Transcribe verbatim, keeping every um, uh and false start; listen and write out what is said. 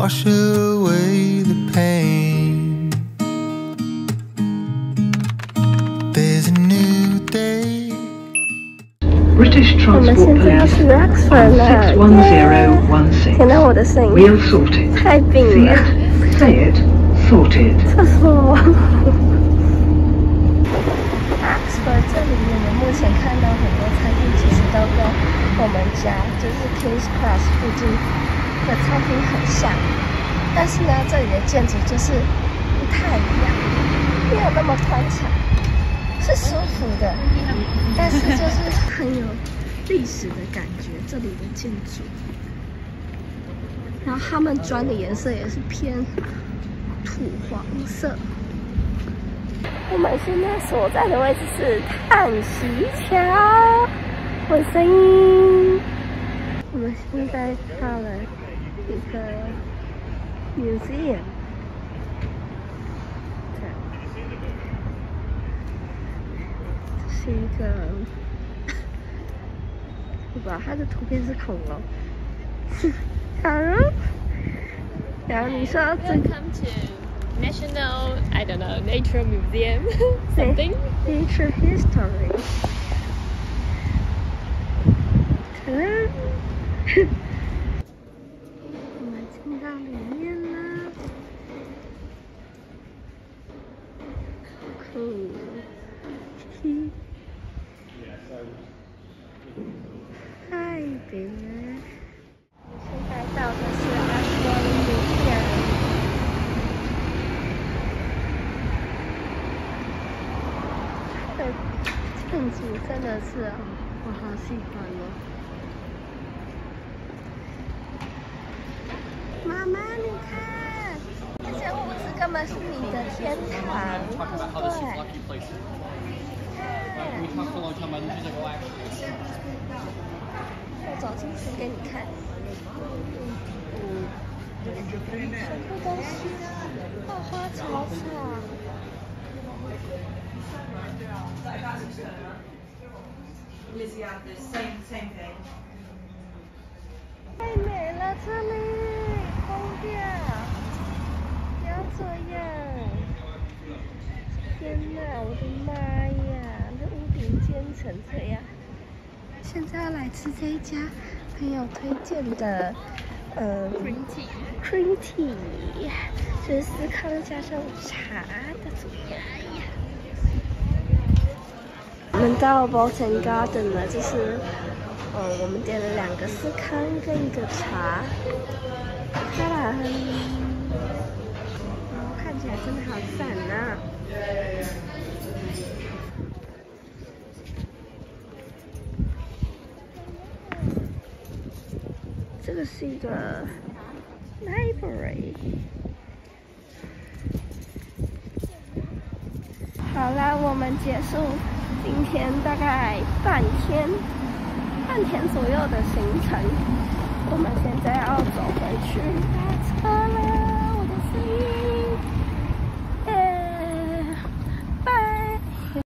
wash away the pain. There's a new day. British Transport Police six one zero one six. We'll sort it. See it, say it, sort it. Oxford 这里面我目前看到很多餐厅其实都跟我们家就是 King's Cross 附近的餐厅很像，但是呢，这里的建筑就是不太一样，没有那么宽敞，是舒服的，但是就是很有历史的感觉。这里的建筑，然后他们砖的颜色也是偏土黄色。 我们现在所在的位置是叹息桥。我的声音。我们现在到了一个 museum。是一个，不知道它的图片是恐龙。好然后你说这个。 National, I don't know, Nature Museum, something. Nature History. Ta-da! 我们进到里面了，酷，嘿，太美了。现在到的是阿斯顿的店。 建筑真的是，哦，我好喜欢哦！妈妈，你看，这些屋子根本是你的天堂，对。我走进去给你看，全部都是花花草草。 太美了，这里疯掉！不要这样！天哪，我的妈呀，这屋顶建成这样！现在要来吃这一家朋友推荐的，呃 ，green tea，green tea， 就是司康加上茶的怎么样？ 我们到 Bolton Garden 了，就是，嗯，我们点了两个司康跟一个茶，它啦，嗯，看起来真的好赞啊！这个是一个 library。 好啦，我们结束今天大概半天、半天左右的行程。我们现在要走回去搭车了。